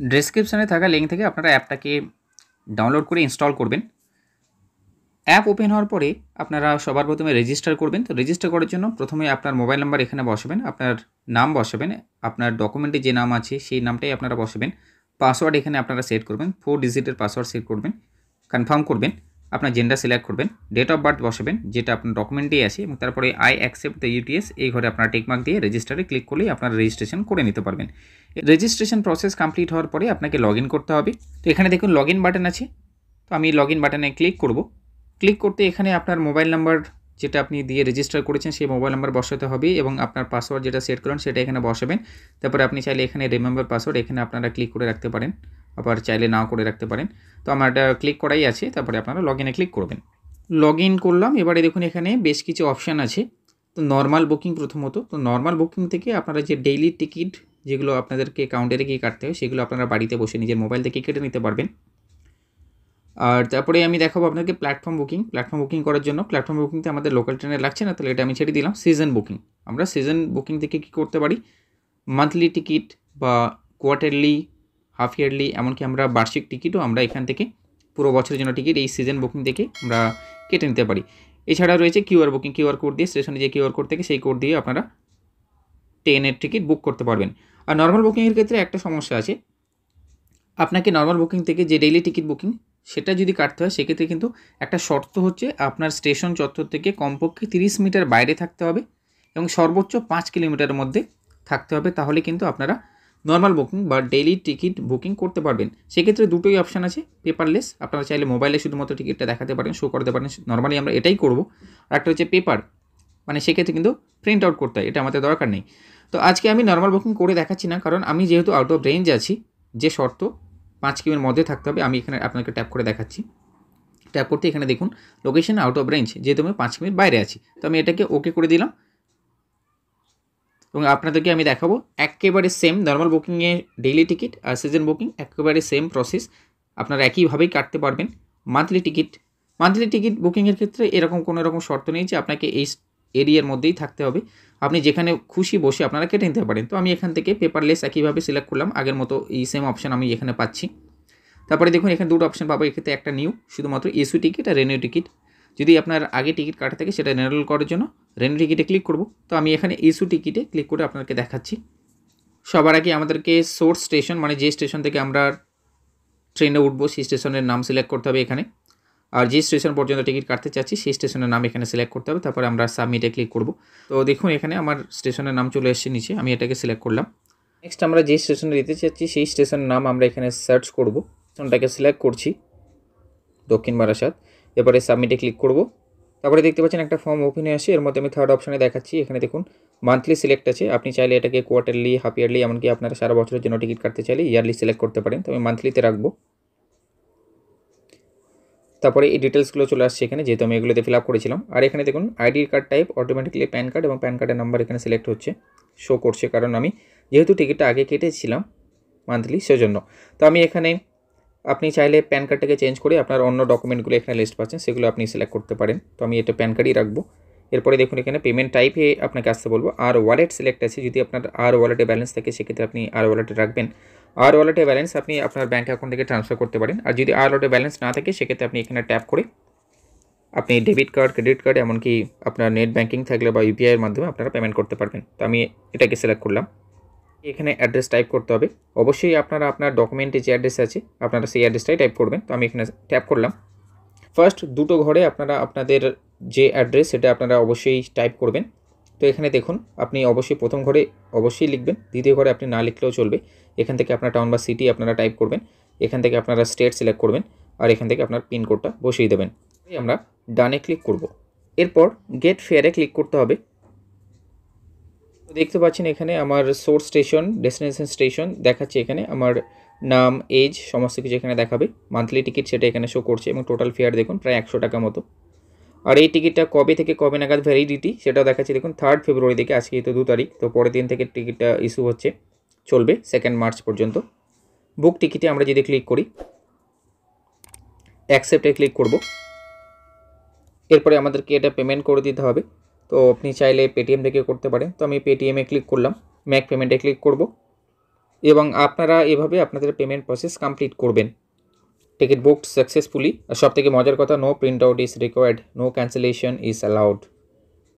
डिस्क्रिपशने थाका लिंक थेके आपनारा অ্যাপটাকে डाउनलोड करे इन्स्टल करबेन। অ্যাপ ओपेन होवार परे आपनारा सबार प्रथमे रेजिस्टार करबेन। तो रेजिस्टार करार जोन्नो प्रथमे आपनार मोबाइल नम्बर एखाने बसाबेन, आपनार नाम बसाबेन, आपनार डकुमेंटे जे नाम आछे सेई नामटाई आपनारा बसाबेन। पासवर्ड एखाने आपनारा सेट करबेन, 4 डिजिटेर पासवर्ड सेट करबेन। कनफार्म करबेन, आपनार जेंडार सिलेक्ट करबेन, डेट अफ बार्थ बसाबेन जेटा आपनार डकुमेंटेई आछे एबं तारपरे आई एक्सेप्ट द यूटीएस एई घरे आपनारा टिकमार्क दिए रेजिस्टारे क्लिक करलेई आपनारा रेजिस्ट्रेशन करे निते पारबेन। रेजिस्ट्रेशन प्रसेस कमप्लीट होवार परे आपनाके लगइन करते होबे। तो एखाने देखुन लगइन बाटन आछे, तो आमि लगइन बाटने क्लिक करब। क्लिक करते एखाने आपनार मोबाइल नम्बर जेटा आपनि दिए रेजिस्टार करेछेन सेई मोबाइल नम्बर बसाते होबे एबं आपनार पासवर्ड जेटा सेट करेन सेटा एखाने बसाबेन। तारपरे आपनि चाइले एखाने रिमेम्बर पासवर्ड एखाने आपनारा क्लिक करे राखते पारेन, আবার চাইলে নাও করে রাখতে পারেন। তো আমার এটা ক্লিক করাই আছে, তারপরে আপনারা লগইনে ক্লিক করবেন। লগইন করলাম, এবারে দেখুন এখানে বেশ কিছু অপশন আছে। তো নরমাল বুকিং প্রথমত, তো নরমাল বুকিং থেকে আপনারা যে ডেইলি টিকিট যেগুলো আপনাদেরকে কাউন্টারে গিয়ে কাটতে হয় সেগুলো আপনারা বাড়িতে বসে নিজের মোবাইল থেকে কেটে নিতে পারবেন। আর তারপরে আমি দেখাবো আপনাকে প্ল্যাটফর্ম বুকিং। প্ল্যাটফর্ম বুকিং করার জন্য প্ল্যাটফর্ম বুকিংতে আমাদের লোকাল ট্রেনে লাগছে না, তাহলে এটা আমি ছেড়ে দিলাম। সিজন বুকিং, আমরা সিজন বুকিং থেকে কি করতে পারি, মান্থলি টিকিট বা কোয়ার্টারলি, হাফ ইয়ারলি, এমনকি আমরা বার্ষিক টিকিটও আমরা এখান থেকে পুরো বছরের জন্য টিকিট এই সিজন বুকিং থেকে আমরা কেটে নিতে পারি। এছাড়া রয়েছে কিউআর বুকিং, কিউআর কোড দিয়ে স্টেশনে যে কিউআর কোড থেকে সেই কোড দিয়ে আপনারা ট্রেনের টিকিট বুক করতে পারবেন। আর নর্মাল বুকিংয়ের ক্ষেত্রে একটা সমস্যা আছে, আপনাকে নর্মাল বুকিং থেকে যে ডেইলি টিকিট বুকিং সেটা যদি কাটতে হয় সেক্ষেত্রে কিন্তু একটা শর্ত হচ্ছে আপনার স্টেশন চত্বর থেকে কমপক্ষে 30 মিটার বাইরে থাকতে হবে এবং সর্বোচ্চ 5 কিলোমিটারের মধ্যে থাকতে হবে, তাহলে কিন্তু আপনারা নর্মাল বুকিং বা ডেইলি টিকিট বুকিং করতে পারবেন। সেক্ষেত্রে দুটোই অপশান আছে, পেপারলেস, আপনারা চাইলে মোবাইলে শুধুমাত্র টিকিটটা দেখাতে পারেন, শো করতে পারেন, নর্মালি আমরা এটাই করব। আর একটা হচ্ছে পেপার, মানে সেক্ষেত্রে কিন্তু প্রিন্ট আউট করতে হয়, এটা আমাদের দরকার নেই। তো আজকে আমি নর্মাল বুকিং করে দেখাচ্ছি না, কারণ আমি যেহেতু আউট অফ রেঞ্জ আছি, যে শর্ত 5 কিলোমিটারের মধ্যে থাকতে হবে, আমি এখানে আপনাকে ট্যাপ করে দেখাচ্ছি। ট্যাপ করতে এখানে দেখুন লোকেশন আউট অফ রেঞ্জ, যেহেতু আমি 5 কিলোমিটার বাইরে আছি, তো আমি এটাকে ওকে করে দিলাম। এবং আপনাদেরকে আমি দেখাবো একেবারে সেম, নর্মাল বুকিংয়ে ডেইলি টিকিট আর সিজন বুকিং একেবারে সেম প্রসেস, আপনারা একইভাবেই কাটতে পারবেন। মান্থলি টিকিট বুকিংয়ের ক্ষেত্রে এরকম কোনো রকম শর্ত নেই যে আপনাকে এই এরিয়ার মধ্যেই থাকতে হবে, আপনি যেখানে খুশি বসে আপনারা কেটে নিতে পারেন। তো আমি এখান থেকে পেপারলেস একইভাবে সিলেক্ট করলাম, আগের মতো এই সেম অপশান আমি এখানে পাচ্ছি। তারপরে দেখুন এখানে দুটো অপশান পাবো, এক্ষেত্রে একটা নিউ, শুধুমাত্র ইস্যু টিকিট আর রিনিউ টিকিট। যদি আপনার আগে টিকিট কাটা থাকে সেটা রিনিউয়াল করার জন্য রিনিউ টিকিটে ক্লিক করব। তো আমি এখানে ইস্যু টিকিটে ক্লিক করে আপনাকে দেখাচ্ছি। সবার আগে আমাদেরকে সোর্স স্টেশন, মানে যে স্টেশন থেকে আমরা ট্রেনে উঠবো সেই স্টেশনের নাম সিলেক্ট করতে হবে এখানে, আর যে স্টেশন পর্যন্ত টিকিট কাটতে চাচ্ছি সেই স্টেশনের নাম এখানে সিলেক্ট করতে হবে। তারপরে আমরা সাবমিটে ক্লিক করব। তো দেখুন এখানে আমার স্টেশনের নাম চলে এসেছে নিচে, আমি এটাকে সিলেক্ট করলাম। নেক্সট আমরা যে স্টেশনে যেতে চাচ্ছি সেই স্টেশনের নাম আমরা এখানে সার্চ করব, স্টেশনটাকে সিলেক্ট করছি, দক্ষিণ বারাসাত। এবারে সাবমিটে ক্লিক করব। তারপরে দেখতে পাচ্ছেন একটা ফর্ম ওপেন হয়ে আসে, এর মধ্যে আমি থার্ড অপশানে দেখাচ্ছি। এখানে দেখুন মান্থলি সিলেক্ট আছে, আপনি চাইলে এটাকে কোয়ার্টারলি, হাফ ইয়ারলি, এমনকি আপনারা সারা বছরের জন্য টিকিট কাটতে চাইলে ইয়ারলি সিলেক্ট করতে পারেন। তো আমি মান্থলিতে রাখবো। তারপরে এই ডিটেলসগুলো চলে আসছে এখানে, যেহেতু আমি এগুলোতে ফিল আপ করেছিলাম। আর এখানে দেখুন ID card type automatically pan card এবং প্যান কার্ডের নাম্বার এখানে সিলেক্ট হচ্ছে, শো করছে, কারণ আমি যেহেতু টিকিটটা আগে কেটেছিলাম মান্থলি সেজন্য। তো আমি এখানে আপনি চাইলে প্যান কার্ডটাকে চেঞ্জ করে আপনার অন্য ডকুমেন্টগুলো এখানে লিস্ট পাচ্ছেন সেগুলো আপনি সিলেক্ট করতে পারেন। তো আমি এটা প্যান কার্ডই রাখবো। এরপরে দেখুন এখানে পেমেন্ট টাইপে আপনাকে আসতে বলবো, আর ওয়ালেট সিলেক্ট আছে, যদি আপনার আর ওয়ালেটে ব্যালেন্স থাকে সেক্ষেত্রে আপনি আর ওয়ালেটে রাখবেন। আর ওয়ালেটে ব্যালেন্স আপনি আপনার ব্যাঙ্ক অ্যাকাউন্ট থেকে ট্রান্সফার করতে পারেন। আর যদি আর ওয়ালেটে ব্যালেন্স না থাকে সেক্ষেত্রে আপনি এখানে ট্যাপ করে আপনি ডেবিট কার্ড, ক্রেডিট কার্ড, এমনকি আপনার নেট ব্যাঙ্কিং থাকলে বা ইউপিআইয়ের মাধ্যমে আপনারা পেমেন্ট করতে পারবেন। তো আমি এটাকে সিলেক্ট করলাম। এখানে অ্যাড্রেস টাইপ করতে হবে, অবশ্যই আপনারা আপনার ডকুমেন্টে যে অ্যাড্রেস আছে আপনারা সেই অ্যাড্রেসটাই টাইপ করবেন। তো আমি এখানে ট্যাপ করলাম। ফার্স্ট দুটো ঘরে আপনারা আপনাদের যে অ্যাড্রেস সেটা আপনারা অবশ্যই টাইপ করবেন। তো এখানে দেখুন আপনি অবশ্যই প্রথম ঘরে অবশ্যই লিখবেন, দ্বিতীয় ঘরে আপনি না লিখলেও চলবে। এখান থেকে আপনার টাউন বা সিটি আপনারা টাইপ করবেন, এখান থেকে আপনারা স্টেট সিলেক্ট করবেন, আর এখান থেকে আপনার পিনকোডটা বসিয়ে দেবেন। আমরা ডানে ক্লিক করব। এরপর গেট ফেয়ারে ক্লিক করতে হবে। দেখতে পাচ্ছেন এখানে আমার সোর্স স্টেশন, ডেস্টিনেশন স্টেশন দেখাচ্ছে, এখানে আমার নাম, এজ সমস্ত কিছু এখানে দেখাবে। মান্থলি টিকিট সেটা এখানে শো করছে এবং টোটাল ফেয়ার দেখুন প্রায় 100 টাকা মতো। আর এই টিকিটটা কবে থেকে কবে নাগাদ ভ্যালিডিটি সেটাও দেখাচ্ছে দেখুন, 3 ফেব্রুয়ারি থেকে, আজকে তো 2 তারিখ, তো পরের দিন থেকে টিকিটটা ইস্যু হচ্ছে, চলবে 2 মার্চ পর্যন্ত। বুক টিকিটে আমরা যদি ক্লিক করি, অ্যাকসেপ্টে ক্লিক করব। এরপরে আমাদেরকে এটা পেমেন্ট করে দিতে হবে। তো আপনি চাইলে পেটিএম থেকে করতে পারেন। তো আমি পেটিএমে ক্লিক করলাম, ম্যাক পেমেন্টে ক্লিক করব। এবং আপনারা এভাবে আপনাদের পেমেন্ট প্রসেস কমপ্লিট করবেন। Ticket booked successfully. সবথেকে মজার কথা, no print out is required, no cancellation is allowed.